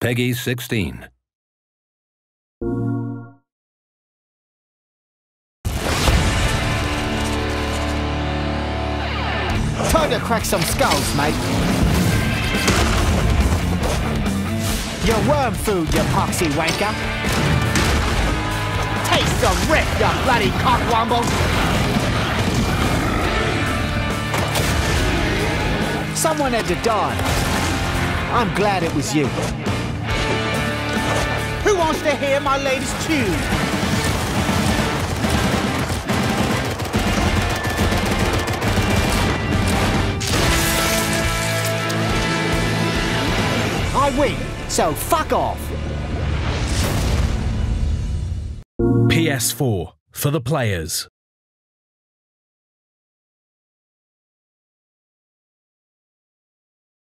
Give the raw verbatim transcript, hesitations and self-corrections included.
Peggy sixteen. Time to crack some skulls, mate. Your worm food, you poxy wanker. Taste the rip, you bloody cockwomble. Someone had to die. I'm glad it was you. Who wants to hear my latest tune? I win, so fuck off. P S four, for the players.